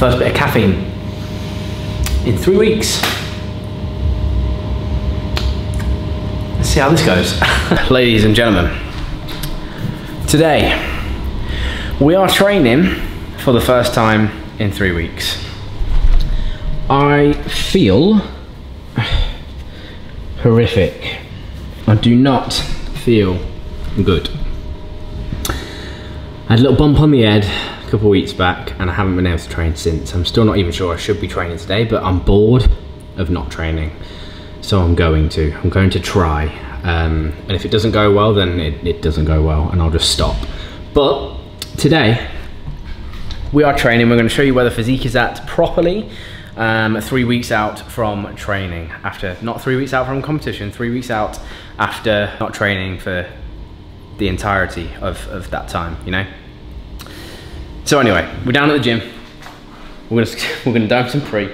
first bit of caffeine in 3 weeks. Let's see how this goes. Ladies and gentlemen, today we are training for the first time in 3 weeks. I feel horrific. I do not feel good. I had a little bump on the head a couple of weeks back and I haven't been able to train since. I'm still not even sure I should be training today, but I'm bored of not training. So I'm going to try. And if it doesn't go well, then it doesn't go well and I'll just stop. But today we are training. We're gonna show you where the physique is at properly. 3 weeks out from training, after not 3 weeks out from competition, 3 weeks out after not training for the entirety of that time, you know. So anyway, we're down at the gym. We're gonna dive some pre,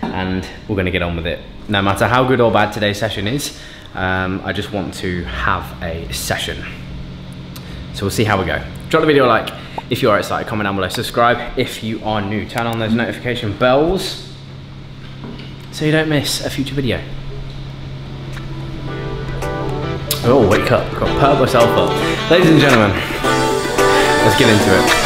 and we're gonna get on with it. No matter how good or bad today's session is, I just want to have a session. So we'll see how we go. Drop the video a like if you are excited, comment down below, subscribe if you are new, turn on those notification bells so you don't miss a future video. Oh, wake up, I've got to perk myself up. Ladies and gentlemen, let's get into it.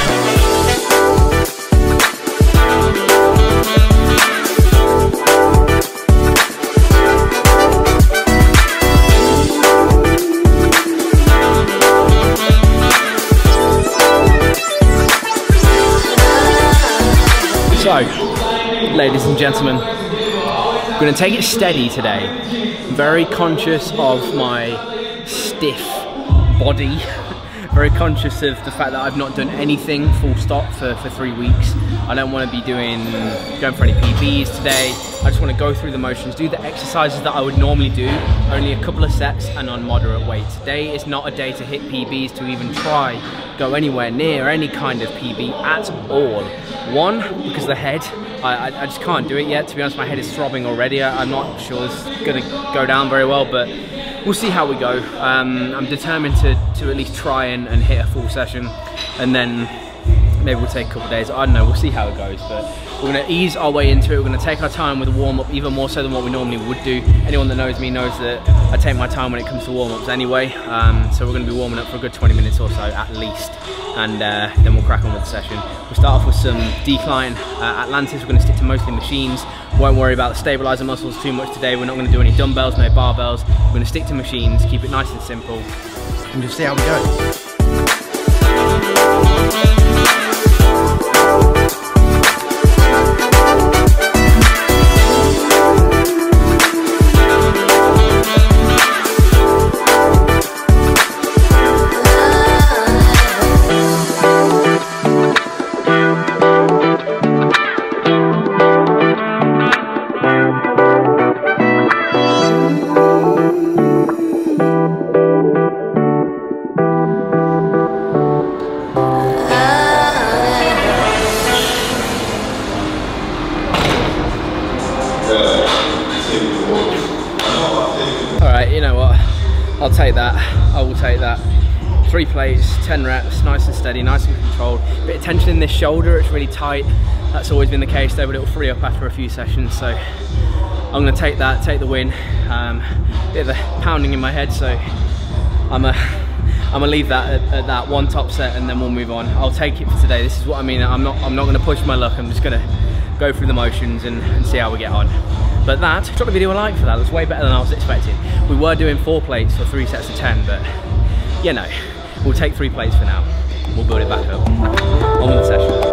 So, ladies and gentlemen, I'm going to take it steady today. I'm very conscious of my stiff body, very conscious of the fact that I've not done anything full stop for 3 weeks. I don't want to be going for any PBs today. I just want to go through the motions, do the exercises that I would normally do, only a couple of sets and on moderate weight. Today is not a day to hit PBs, to even try go anywhere near any kind of PB at all. One, because the head, I just can't do it yet. To be honest, my head is throbbing already. I'm not sure it's gonna go down very well, but we'll see how we go. I'm determined to at least try and hit a full session, and then maybe we'll take a couple of days. I don't know, we'll see how it goes, but we're gonna ease our way into it. We're gonna take our time with the warm-up, even more so than what we normally would do. Anyone that knows me knows that I take my time when it comes to warm-ups anyway. So we're gonna be warming up for a good 20 minutes or so at least, and then we'll crack on with the session. We'll start off with some decline Atlantis. We're gonna stick to mostly machines. Won't worry about the stabilizer muscles too much today. We're not gonna do any dumbbells, no barbells. We're gonna stick to machines, keep it nice and simple, and just see how we go. I will take that. 3 plates, 10 reps, nice and steady, nice and controlled. Bit of tension in this shoulder, it's really tight. That's always been the case though, but it'll free up after a few sessions. So I'm gonna take that, take the win. Bit of a pounding in my head, so I'm gonna leave that at that one top set, and then we'll move on. I'll take it for today. This is what I mean. I'm not gonna push my luck. I'm just gonna go through the motions and see how we get on. But that, drop the video a like for that. That's way better than I was expecting. We were doing 4 plates for 3 sets of 10, but you know, we'll take 3 plates for now. We'll build it back up. On with the session.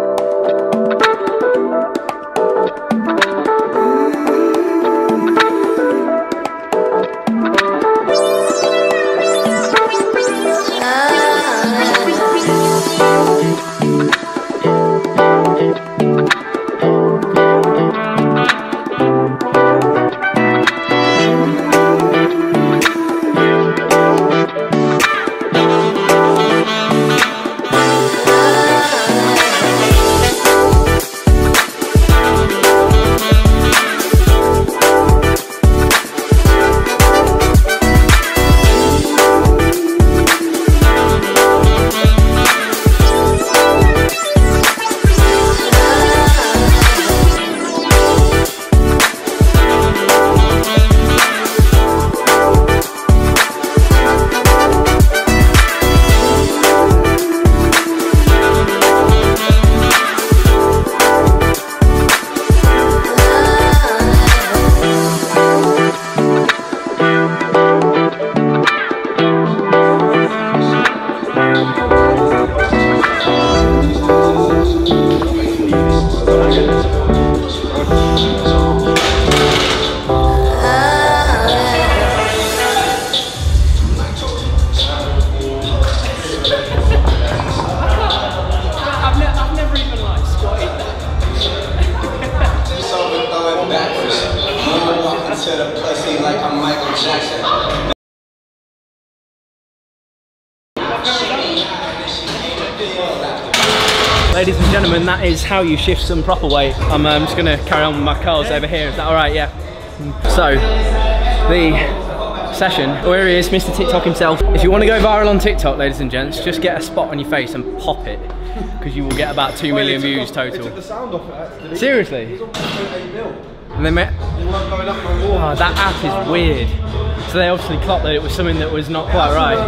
Ladies and gentlemen, that is how you shift some proper weight. I'm just going to carry on with my curls over here. Is that alright? Yeah. So, the session. Where he is, Mr. TikTok himself. If you want to go viral on TikTok, ladies and gents, just get a spot on your face and pop it. Because you will get about 2 million views total. They took the sound off it, actually. Seriously? It was on 8 mil. And they met. Oh, that app is weird. So they obviously clocked that it was something that was not quite right.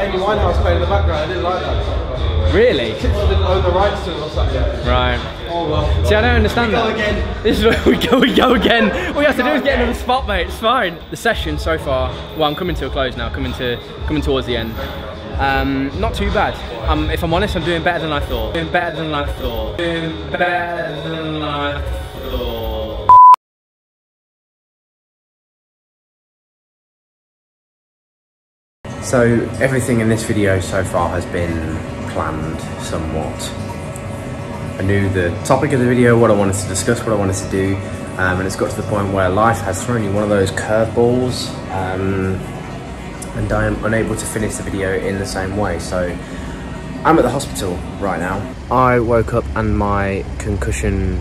Amy Winehouse playing in the background, I didn't like that. Really? TikTok didn't own the rights to it or something. Right. Oh well. See, I don't understand that. Again. This is where we go again. All you have to do is get another spot, mate. It's fine. The session so far. Well, I'm coming to a close now. Coming towards the end. Not too bad. If I'm honest, I'm doing better than I thought. So everything in this video so far has been planned somewhat. I knew the topic of the video, what I wanted to discuss, what I wanted to do, and it's got to the point where life has thrown you one of those curveballs, and I am unable to finish the video in the same way. So I'm at the hospital right now. I woke up and my concussion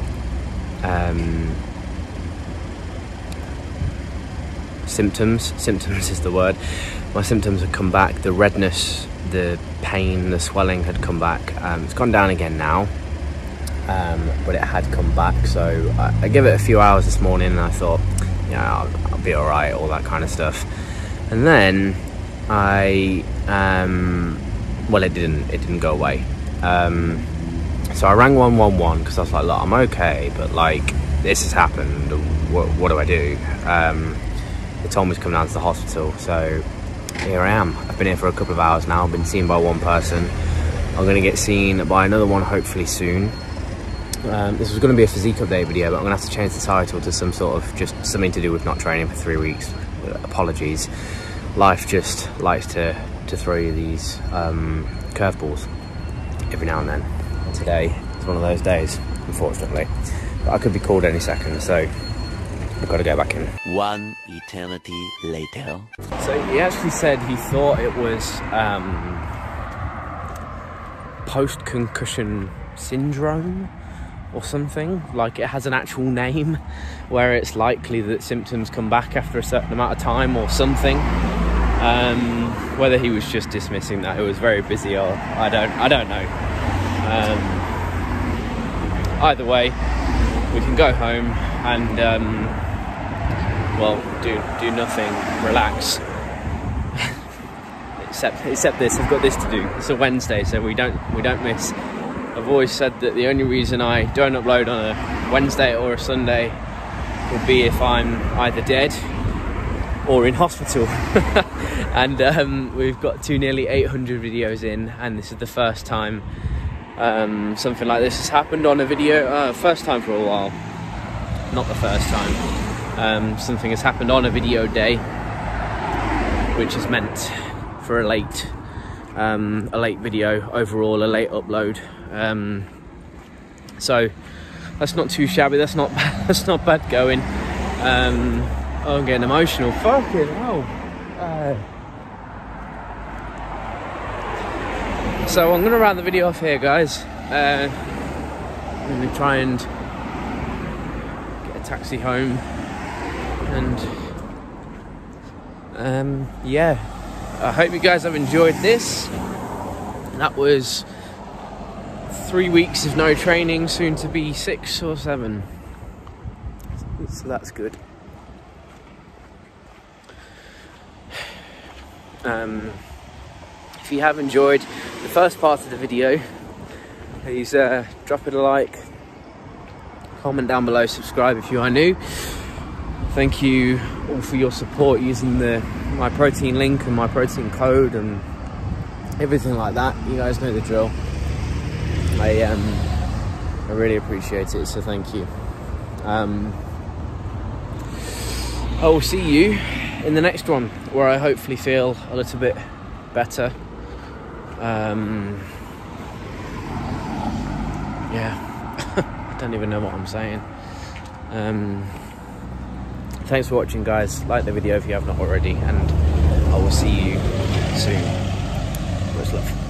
symptoms is the word. My symptoms had come back. The redness, the pain, the swelling had come back. It's gone down again now, but it had come back. So I gave it a few hours this morning and I thought, yeah, I'll be all right, all that kind of stuff. And then I, well, it didn't go away. So I rang 111 because I was like, look, I'm okay, but like, this has happened. What do I do? They told me to come down to the hospital, so here I am. I've been here for a couple of hours now. I've been seen by one person. I'm going to get seen by another one hopefully soon. This was going to be a physique update video, but I'm going to have to change the title to some sort of just something to do with not training for 3 weeks. Apologies. Life just likes to throw you these curveballs every now and then. Today is one of those days, unfortunately. But I could be called any second, so I've got to go back in. One eternity later. So he actually said he thought it was post-concussion syndrome or something. Like it has an actual name where it's likely that symptoms come back after a certain amount of time or something. Whether he was just dismissing that it was very busy or I don't know. Either way, we can go home and well, do nothing, relax. except this, I've got this to do. It's a Wednesday, so we don't miss. I've always said that the only reason I don't upload on a Wednesday or a Sunday would be if I'm either dead or in hospital. And we've got nearly 800 videos in, and this is the first time something like this has happened on a video. First time for a while, not the first time. Something has happened on a video day, which is meant for a late video overall, a late upload. So that's not too shabby. That's not bad going. Oh, I'm getting emotional. Fucking hell. So I'm gonna round the video off here, guys. I'm gonna try and get a taxi home. And yeah, I hope you guys have enjoyed this. That was 3 weeks of no training, soon to be 6 or 7, so that's good. If you have enjoyed the first part of the video, please drop it a like, comment down below, subscribe if you are new. Thank you all for your support using the MyProtein link and MyProtein code and everything like that. You guys know the drill. I really appreciate it, so thank you. I will see you in the next one, where I hopefully feel a little bit better. Yeah, I don't even know what I'm saying. Thanks for watching, guys. Like the video if you have not already, and I will see you soon. Much love.